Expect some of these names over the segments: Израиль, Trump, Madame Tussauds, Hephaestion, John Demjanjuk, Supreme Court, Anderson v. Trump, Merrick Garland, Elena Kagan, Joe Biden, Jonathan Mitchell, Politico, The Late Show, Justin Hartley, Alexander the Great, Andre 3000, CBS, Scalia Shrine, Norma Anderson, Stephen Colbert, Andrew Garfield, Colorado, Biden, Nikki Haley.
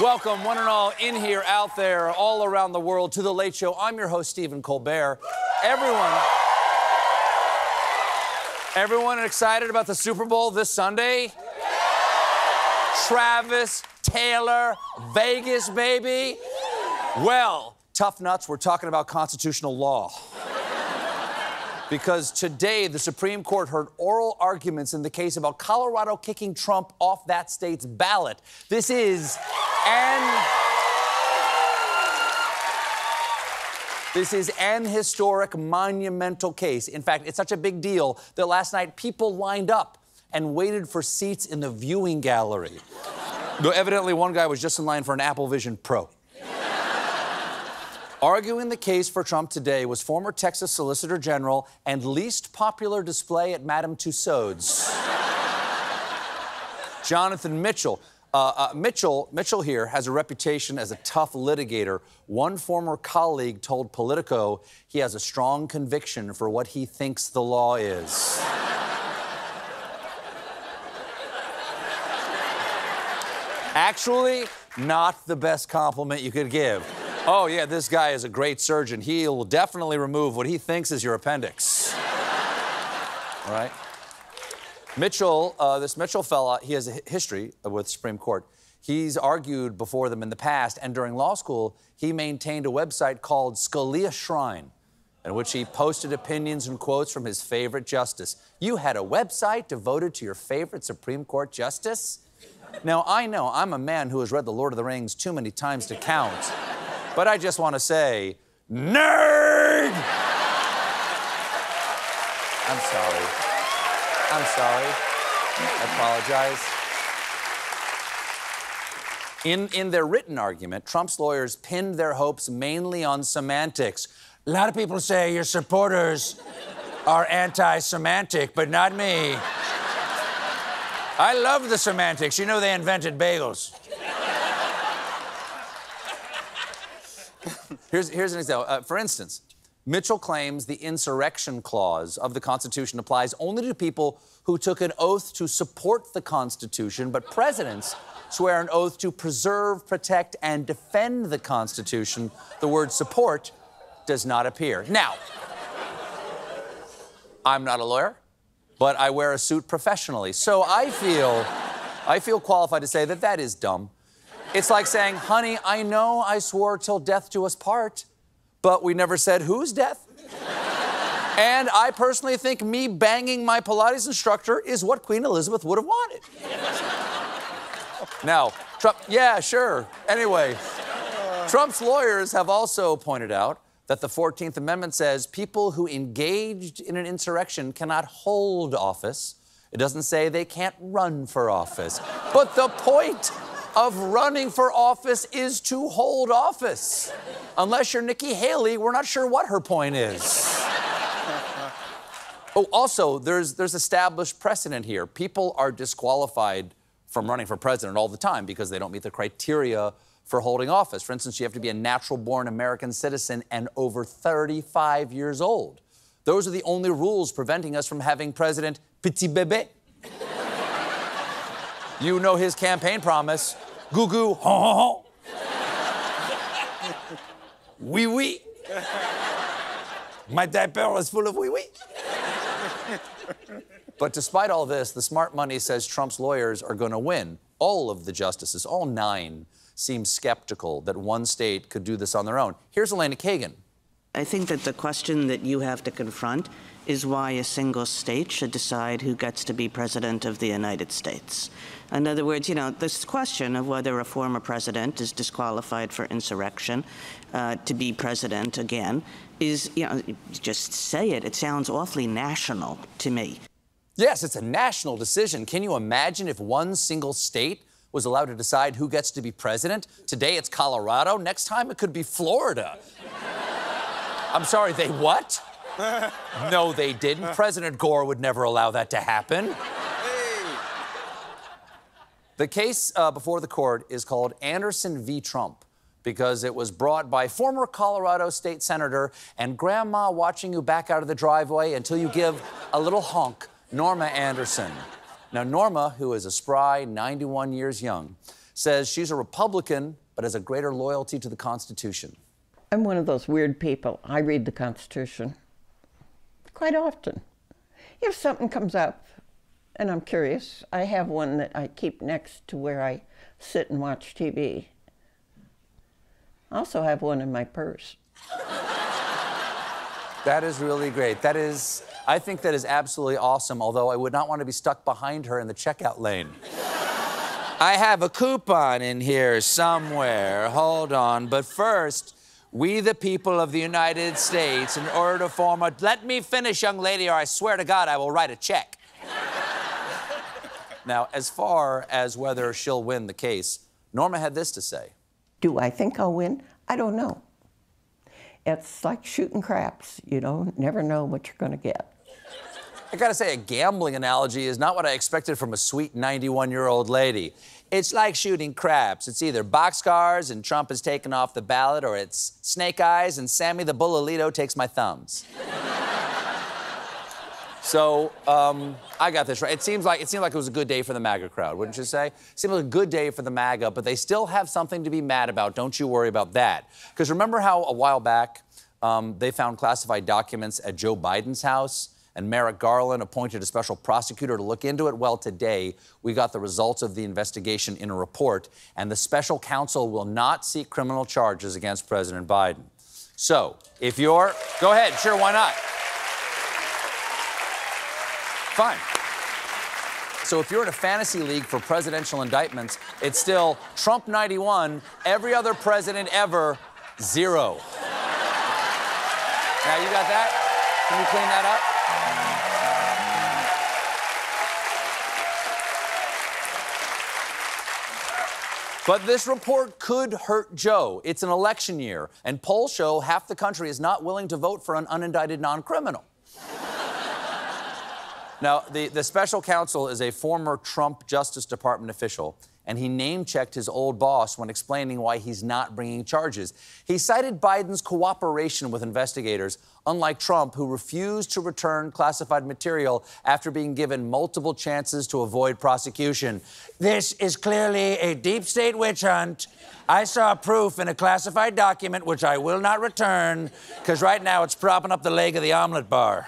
Welcome, one and all, in here, out there, all around the world, to The Late Show. I'm your host, Stephen Colbert. Everyone excited about the Super Bowl this Sunday? Travis, Taylor, Vegas, baby. Well, tough nuts, we're talking about constitutional law. Because today, the Supreme Court heard oral arguments in the case about Colorado kicking Trump off that state's ballot. This is an historic, monumental case. In fact, it's such a big deal that last night people lined up and waited for seats in the viewing gallery. Though evidently one guy was just in line for an Apple Vision Pro. Arguing the case for Trump today was former Texas Solicitor General and least popular display at Madame Tussauds, Jonathan Mitchell. Mitchell here has a reputation as a tough litigator. One former colleague told Politico he has a strong conviction for what he thinks the law is. Actually, not the best compliment you could give. Oh, yeah, this guy is a great surgeon. He'll definitely remove what he thinks is your appendix. All right? Mitchell, this Mitchell fella, he has a history with the Supreme Court. He's argued before them in the past, and during law school, he maintained a website called Scalia Shrine, in which he posted opinions and quotes from his favorite justice. You had a website devoted to your favorite Supreme Court justice? Now, I know I'm a man who has read The Lord of the Rings too many times to count. But I just want to say, nerd! I'm sorry. I'm sorry. I apologize. In their written argument, Trump's lawyers pinned their hopes mainly on semantics. A lot of people say your supporters are anti-semantic, but not me. I love the semantics. You know they invented bagels. Here's an example. For instance, Mitchell claims the insurrection clause of the Constitution applies only to people who took an oath to support the Constitution, but presidents swear an oath to preserve, protect, and defend the Constitution. The word support does not appear. Now, I'm not a lawyer, but I wear a suit professionally, so I feel qualified to say that that is dumb. It's like saying, honey, I know I swore till death do us part, but we never said whose death. And I personally think me banging my Pilates instructor is what Queen Elizabeth would have wanted. Now, Trump, yeah, sure. Anyway, Trump's lawyers have also pointed out that the 14th Amendment says people who engaged in an insurrection cannot hold office. It doesn't say they can't run for office. But the point of running for office is to hold office. Unless you're Nikki Haley, we're not sure what her point is. Oh, also, there's established precedent here. People are disqualified from running for president all the time because they don't meet the criteria for holding office. For instance, you have to be a natural-born American citizen and over 35 years old. Those are the only rules preventing us from having President Petit Bébé. You know his campaign promise, goo goo, ho ho ho. Wee wee. My diaper is full of wee wee. But despite all this, the smart money says Trump's lawyers are going to win. All of the justices, all 9, seem skeptical that one state could do this on their own. Here's Elena Kagan. I think that the question that you have to confront is why a single state should decide who gets to be president of the United States. In other words, you know, this question of whether a former president is disqualified for insurrection to be president again is, you know, just say it. It sounds awfully national to me. Yes, it's a national decision. Can you imagine if one single state was allowed to decide who gets to be president? Today it's Colorado. Next time it could be Florida. I'm sorry, they what? No, they didn't. President Gore would never allow that to happen. Hey. The case before the court is called Anderson v. Trump because it was brought by former Colorado state senator and grandma watching you back out of the driveway until you give a little honk, Norma Anderson. Now, Norma, who is a spry 91 years young, says she's a Republican but has a greater loyalty to the Constitution. I'm one of those weird people. I read the Constitution quite often. If something comes up and I'm curious, I have one that I keep next to where I sit and watch TV. I also have one in my purse. That is really great. That is, I think that is absolutely awesome, although I would not want to be stuck behind her in the checkout lane. I have a coupon in here somewhere. Hold on. But first, we the people of the United States, in order to form a... Let me finish, young lady, or I swear to God I will write a check. Now, as far as whether she'll win the case, Norma had this to say. Do I think I'll win? I don't know. It's like shooting craps, you know, never know what you're going to get. I gotta say, a gambling analogy is not what I expected from a sweet 91-year-old lady. It's like shooting craps. It's either boxcars and Trump is taken off the ballot, or it's snake eyes and Sammy the Bullolito takes my thumbs. So, I got this right. It seemed like it was a good day for the MAGA crowd, wouldn't you say? It seemed like a good day for the MAGA, but they still have something to be mad about. Don't you worry about that. Because remember how a while back they found classified documents at Joe Biden's house, and Merrick Garland appointed a special prosecutor to look into it? Well, today we got the results of the investigation in a report, and the special counsel will not seek criminal charges against President Biden. So, if you're... Go ahead. Sure, why not? Fine. So if you're in a fantasy league for presidential indictments, it's still Trump 91, every other president ever, 0. Now, you got that? Can you clean that up? But this report could hurt Joe. It's an election year, and polls show half the country is not willing to vote for an unindicted non-criminal. Now, the special counsel is a former Trump Justice Department official, and he name-checked his old boss when explaining why he's not bringing charges. He cited Biden's cooperation with investigators, unlike Trump, who refused to return classified material after being given multiple chances to avoid prosecution. This is clearly a deep state witch hunt. I saw proof in a classified document, which I will not return, because right now it's propping up the leg of the omelet bar.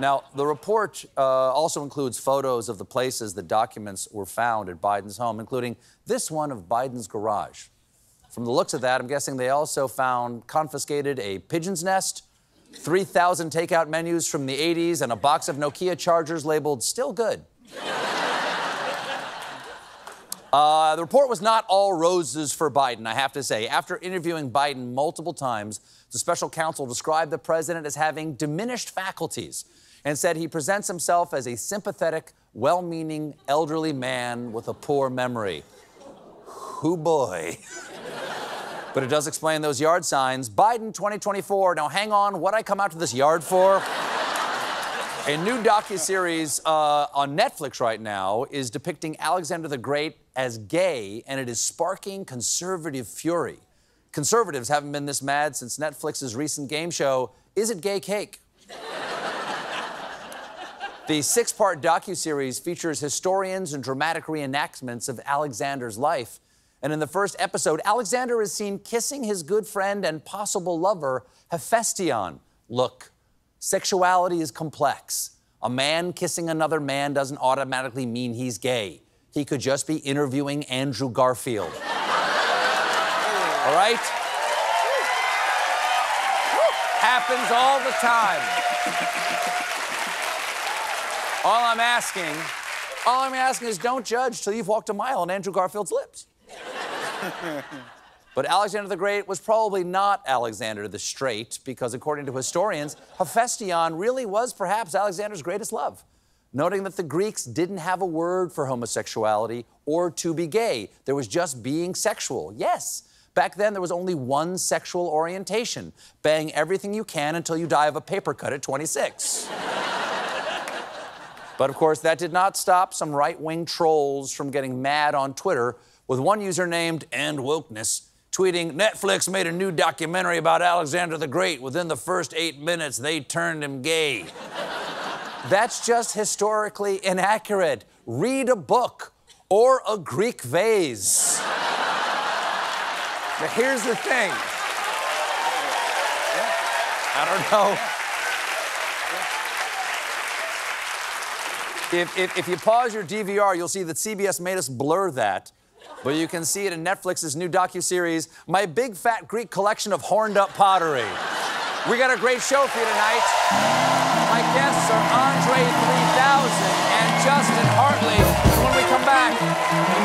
Now, the report also includes photos of the places the documents were found at Biden's home, including this one of Biden's garage. From the looks of that, I'm guessing they also confiscated a pigeon's nest, 3,000 takeout menus from the 80s, and a box of Nokia chargers labeled "still good." The report was not all roses for Biden, I have to say. After interviewing Biden multiple times, the special counsel described the president as having diminished faculties and said he presents himself as a sympathetic, well-meaning, elderly man with a poor memory. Hoo boy. But it does explain those yard signs. Biden 2024. Now, hang on. What I come out to this yard for? A new docuseries on Netflix right now is depicting Alexander the Great as gay, and it is sparking conservative fury. Conservatives haven't been this mad since Netflix's recent game show, Is It Gay Cake? The 6-part docuseries features historians and dramatic reenactments of Alexander's life. And in the first episode, Alexander is seen kissing his good friend and possible lover, Hephaestion. Look, sexuality is complex. A man kissing another man doesn't automatically mean he's gay. He could just be interviewing Andrew Garfield. All right? Happens all the time. All I'm asking is don't judge till you've walked a mile on Andrew Garfield's lips. But Alexander the Great was probably not Alexander the Straight, because according to historians, Hephaestion really was perhaps Alexander's greatest love, noting that the Greeks didn't have a word for homosexuality or to be gay. There was just being sexual. Yes. Back then, there was only one sexual orientation. Bang everything you can until you die of a paper cut at 26. But, of course, that did not stop some right-wing trolls from getting mad on Twitter, with one user named @wokeness tweeting, Netflix made a new documentary about Alexander the Great. Within the first 8 minutes, they turned him gay. That's just historically inaccurate. Read a book. or a Greek vase. But here's the thing. I don't know. If you pause your DVR, you'll see that CBS made us blur that. But you can see it in Netflix's new docuseries, My Big Fat Greek Collection of Horned Up Pottery. We got a great show for you tonight. My guests are Andre 3000 and Justin Hartley. When we come back...